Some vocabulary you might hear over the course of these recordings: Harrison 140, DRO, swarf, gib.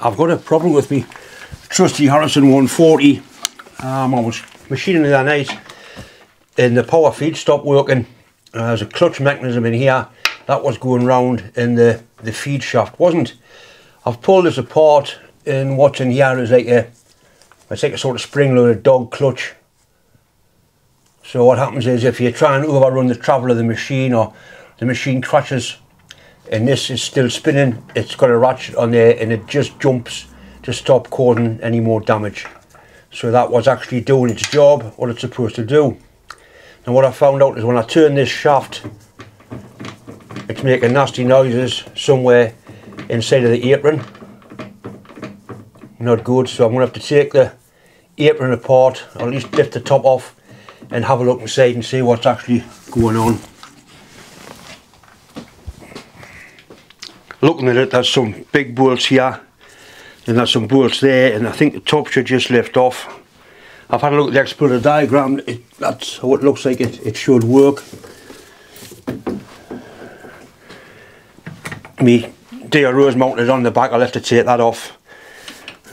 I've got a problem with me trusty Harrison 140. I was machining the other night and the power feed stopped working. There's a clutch mechanism in here that was going round and the feed shaft wasn't. I've pulled this apart and what's in here is like a sort of spring-loaded dog clutch. So what happens is if you try and overrun the travel of the machine or the machine crashes and this is still spinning, it's got a ratchet on there and it just jumps to stop causing any more damage. So that was actually doing its job, what it's supposed to do. And what I found out is when I turn this shaft, it's making nasty noises somewhere inside of the apron. Not good, so I'm going to have to take the apron apart, or at least lift the top off and have a look inside and see what's actually going on. Looking at it, there's some big bolts here and there's some bolts there, and I think the top should just lift off. I've had a look at the exploded diagram, that's how it looks like it should work. My DRO is mounted on the back, I'll have to take that off.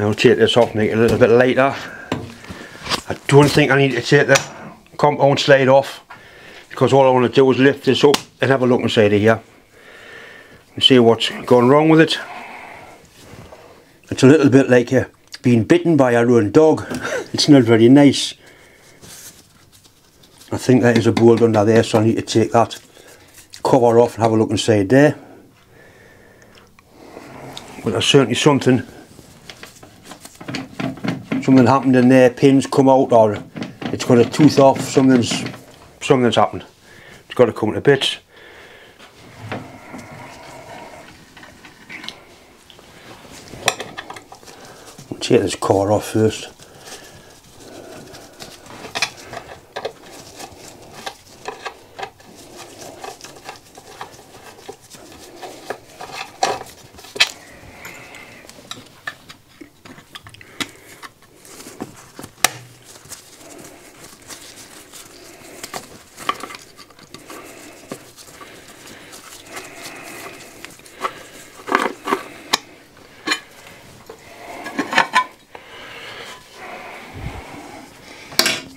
I'll take this off and make it a little bit lighter. I don't think I need to take the compound slide off, because all I want to do is lift this up and have a look inside of here and see what's gone wrong with it. It's a little bit like being bitten by your own dog. It's not very nice. I think there is a bolt under there, so I need to take that cover off and have a look inside there. Well, there's certainly something happened in there, pins come out, or it's got a tooth off, something's happened. It's got to come to bits. I'll take this core off first.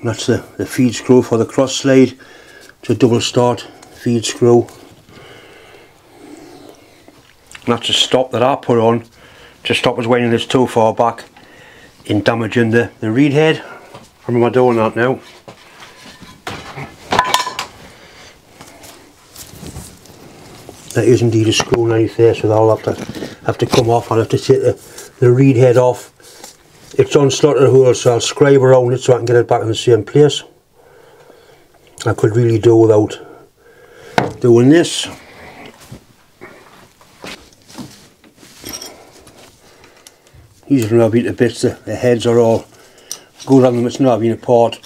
That's the feed screw for the cross slide. It's a double start feed screw. And that's a stop that I put on to stop us winding this too far back in damaging the reed head. I remember doing that now. There is indeed a screw knife there, so that'll have to come off. I'll have to take the reed head off. It's on slotted holes, so I'll scribe around it so I can get it back in the same place. I could really do without doing this. These are now beat to bits, the heads are all good on them, it's not being apart.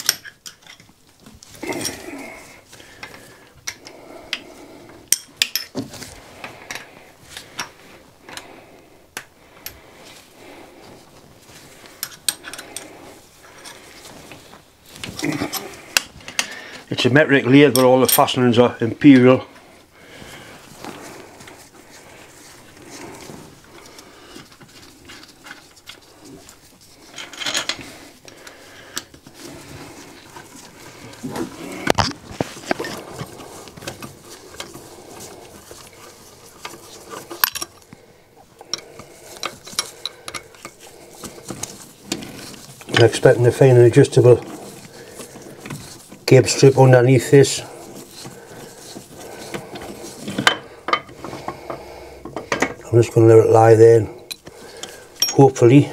It's a metric lathe, but all the fastenings are imperial. I'm expecting to find an adjustable cable strip underneath this. I'm just going to let it lie there and hopefully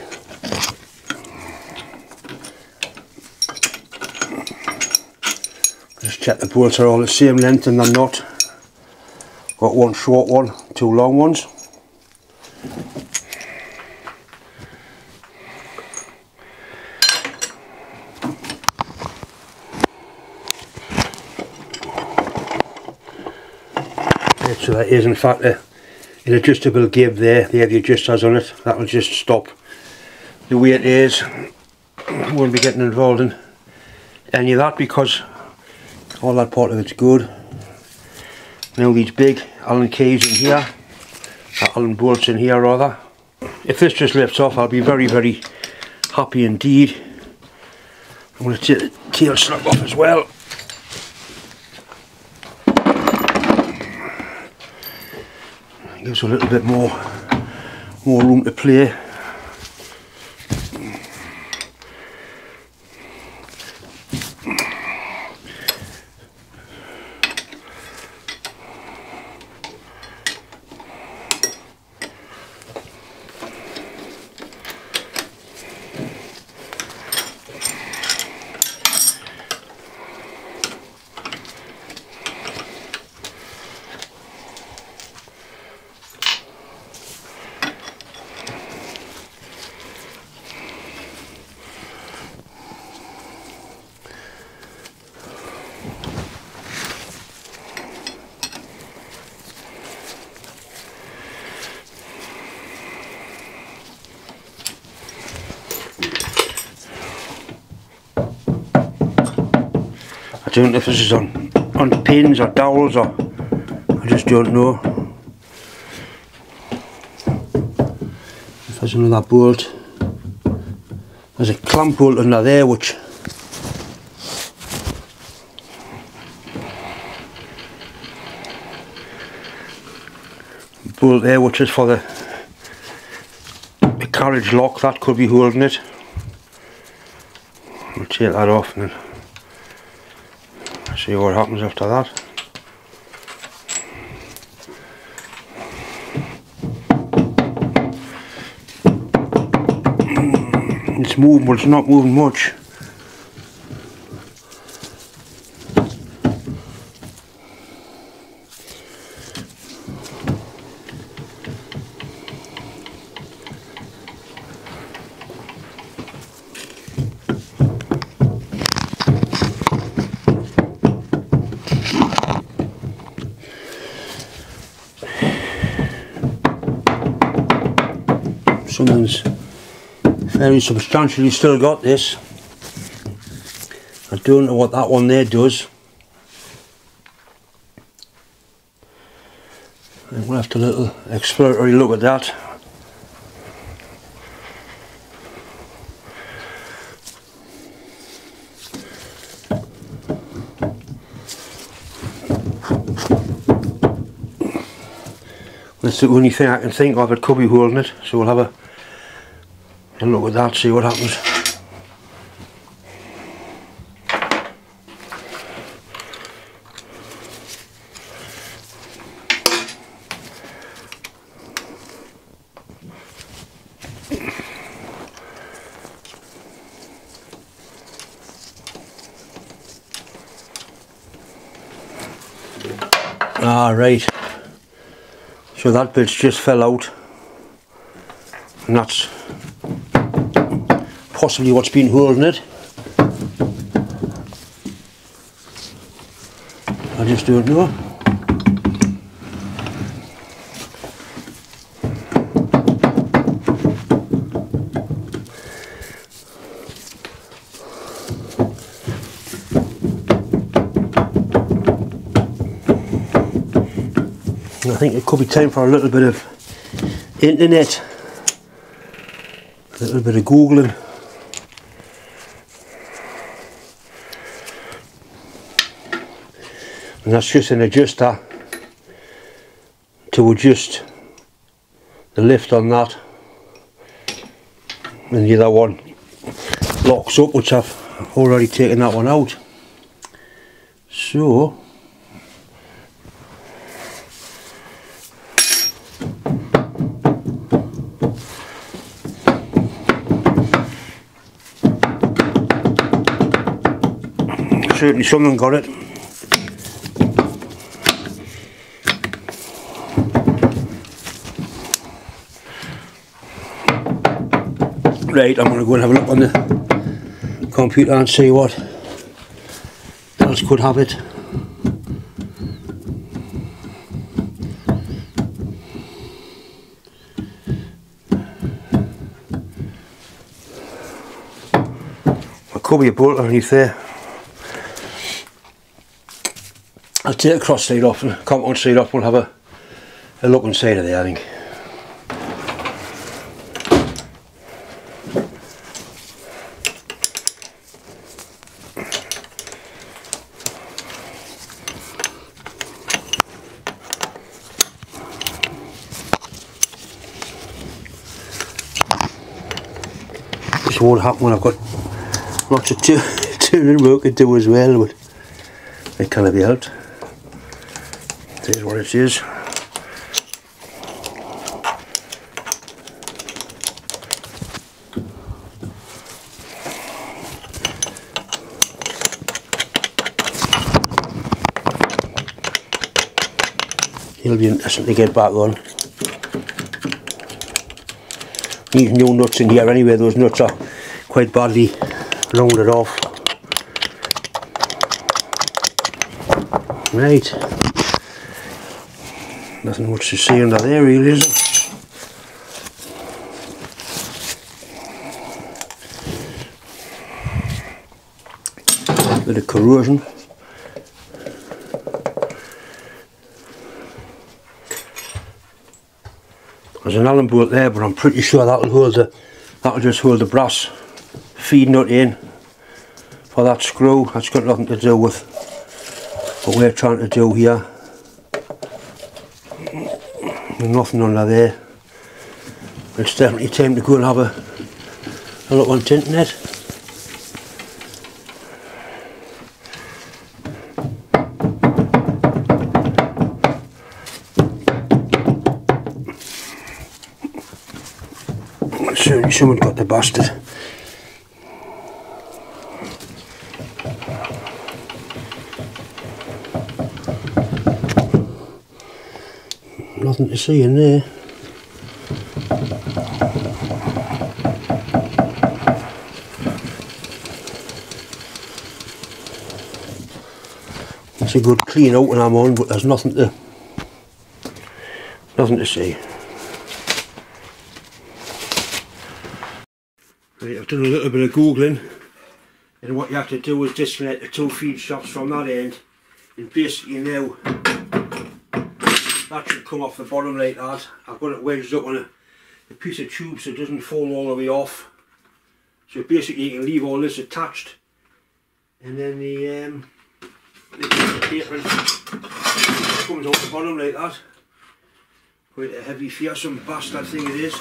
just check the bolts are all the same length, and they're not. Got one short one, two long ones. So that is in fact an adjustable gib there, they have the adjusters on it, that will just stop the way it is. I won't be getting involved in any of that because all that part of it's good. Now these big Allen keys in here, Allen bolts in here rather, If this just lifts off, I'll be very, very happy indeed. I'm going to take the tail slug off as well. It gives a little bit more room to play. I don't know if this is on pins or dowels, or I just don't know. If there's another bolt, there's a clamp bolt under there which is for the carriage lock that could be holding it. We'll take that off and then see what happens after that. It's moving, but it's not moving much. Someone's very substantially still got this. I don't know what that one there does. We'll have to have a little exploratory look at that. That's the only thing I can think of that could be holding it, so we'll have a and look at that, see what happens. Ah, right. So that bit's just fell out, and that's possibly what's been holding it. I just don't know. I think it could be time for a little bit of internet, a little bit of googling. And that's just an adjuster to adjust the lift on that, and the other one locks up, which I've already taken that one out. So certainly someone got it. Right, I'm going to go and have a look on the computer and see what else could have it. There could be a bolt underneath there. I'll take the cross side off and the compound side off, we'll have a look inside of there, I think. this won't happen when I've got lots of tuning work to do as well, but it can't be helped. It is what it is. It'll be interesting to get back on. These new nuts in here anyway, those nuts are quite badly rounded off. Right. Nothing much to see under there really, is it? A bit of corrosion. There's an Allen bolt there, but I'm pretty sure that'll hold the, that'll just hold the brass feed nut in for that screw. That's got nothing to do with what we're trying to do here. Nothing under there. It's definitely time to go and have a look on the internet. Someone got the bastard. Nothing to see in there. It's a good clean out when I'm on, but there's nothing to see. I've done a little bit of googling, and what you have to do is disconnect the two feed shafts from that end, and basically now that should come off the bottom like that. I've got it wedged up on a piece of tube so it doesn't fall all the way off, so basically you can leave all this attached, and then the apron comes off the bottom like that. Quite a heavy, fearsome bastard thing it is.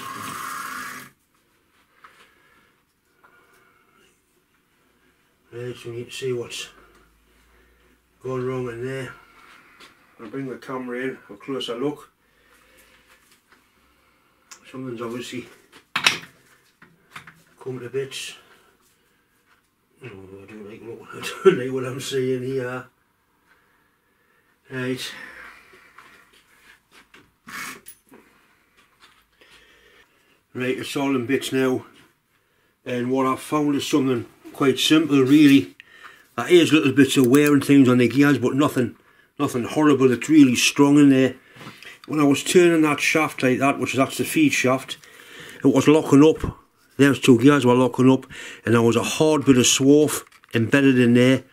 Right, so we need to see what's going wrong in there. I'll bring the camera in for a closer look. Something's obviously come to bits. Oh, I don't like what I'm seeing here. Right. Right, it's all in bits now. And what I've found is something quite simple really. That is little bits of wear and things on the gears, but nothing horrible. It's really strong in there. When I was turning that shaft like that, that's the feed shaft, it was locking up. There's two gears were locking up, and there was a hard bit of swarf embedded in there,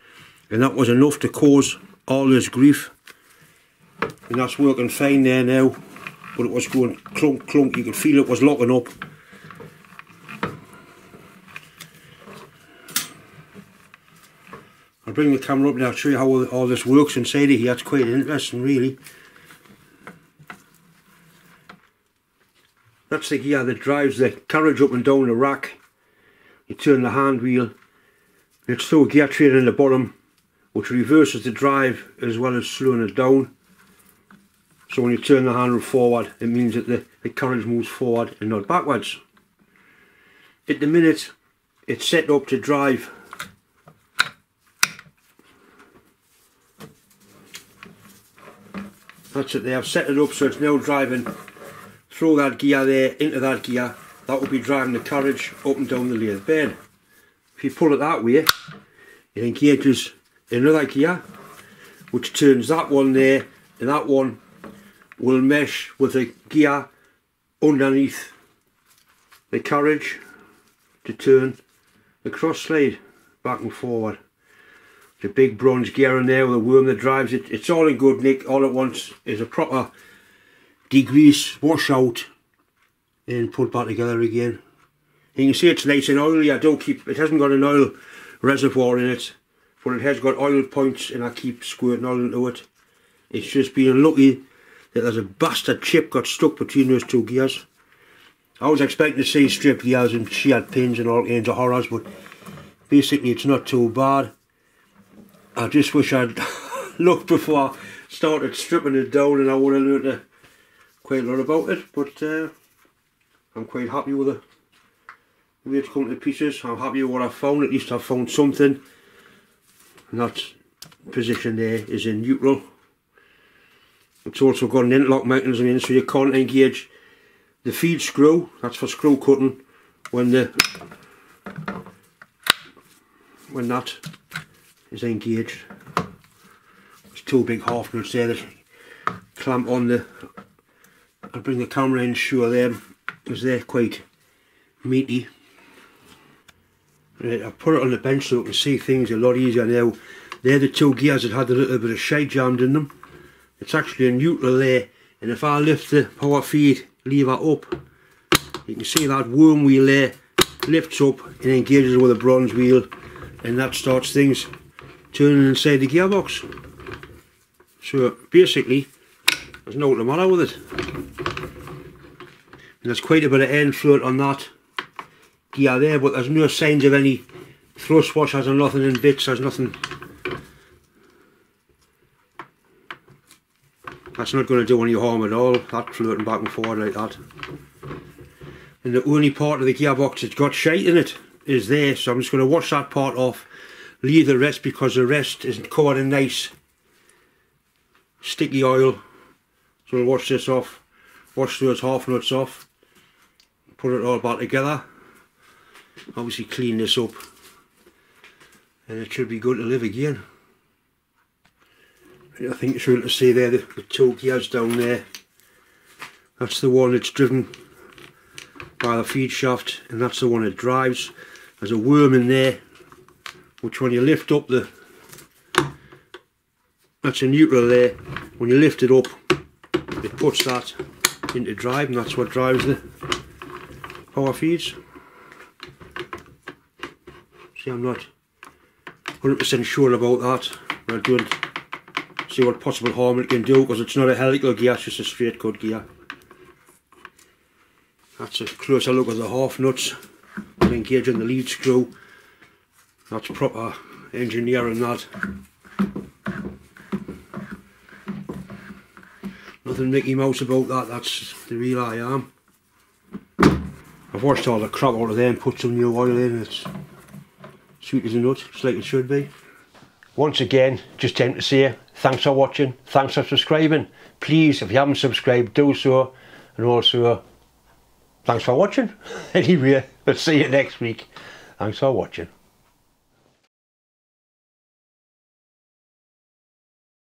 and that was enough to cause all this grief. And that's working fine there now, but it was going clunk clunk. You could feel it was locking up. I'll bring the camera up and I'll show you how all this works inside of here. It's quite interesting really. That's the gear that drives the carriage up and down the rack. You turn the hand wheel, it's through a gear train in the bottom which reverses the drive as well as slowing it down. So when you turn the handle forward, it means that the carriage moves forward and not backwards. At the minute it's set up to drive . That's it there, I've set it up so it's now driving through that gear there, into that gear. That will be driving the carriage up and down the lathe bed. If you pull it that way, it engages another gear, which turns that one there, and that one will mesh with the gear underneath the carriage to turn the cross slide back and forward. The big bronze gear in there with a worm that drives it. It's all in good nick. All it wants is a proper degrease, wash out, and put back together again. And you can see it's nice and oily. I don't keep it, hasn't got an oil reservoir in it, but it has got oil points, and I keep squirting oil into it. It's just been unlucky that there's a bastard chip got stuck between those two gears. I was expecting to see strictly as in she had pins and all kinds of horrors, but basically it's not too bad. I just wish I'd looked before I started stripping it down, and I would have learned quite a lot about it, but I'm quite happy with it. Maybe it's coming to pieces. I'm happy with what I found. At least I found something. And that position there is in neutral. It's also got an interlock mechanism in, so you can't engage the feed screw. That's for screw cutting when that is engaged. There's two big half nuts there that clamp on the. I'll bring the camera in, show them, because they're quite meaty. Right, I put it on the bench so you can see things a lot easier now. They're the two gears that had a little bit of shite jammed in them. It's actually a neutral there, and if I lift the power feed lever up, you can see that worm wheel there lifts up and engages with a bronze wheel, and that starts things turning inside the gearbox. So basically there's nothing the matter with it. And there's quite a bit of air float on that gear there, but there's no signs of any thrust washers or nothing in bits. There's nothing. That's not going to do any harm at all, that floating back and forward like that. And the only part of the gearbox that's got shite in it is there, so I'm just going to wash that part off, leave the rest, because the rest isn't covered in nice sticky oil. So we'll wash this off, wash those half nuts off, put it all back together, obviously clean this up, and it should be good to live again. I think it's real to see there the two gears down there. That's the one that's driven by the feed shaft, and that's the one that drives. There's a worm in there, which when you lift up the, that's a neutral there. When you lift it up, it puts that into drive, and that's what drives the power feeds. See, I'm not 100% sure about that, but I don't see what possible harm it can do, because it's not a helical gear, it's just a straight cut gear. That's a closer look at the half nuts and engaging the lead screw. That's proper engineering, that. Nothing Mickey Mouse about that, that's the real I am. I've washed all the crap out of there and put some new oil in. It's sweet as a nut, just like it should be. Once again, just time to say thanks for watching, thanks for subscribing. Please, if you haven't subscribed, do so. And also, thanks for watching. Anyway, we'll see you next week. Thanks for watching.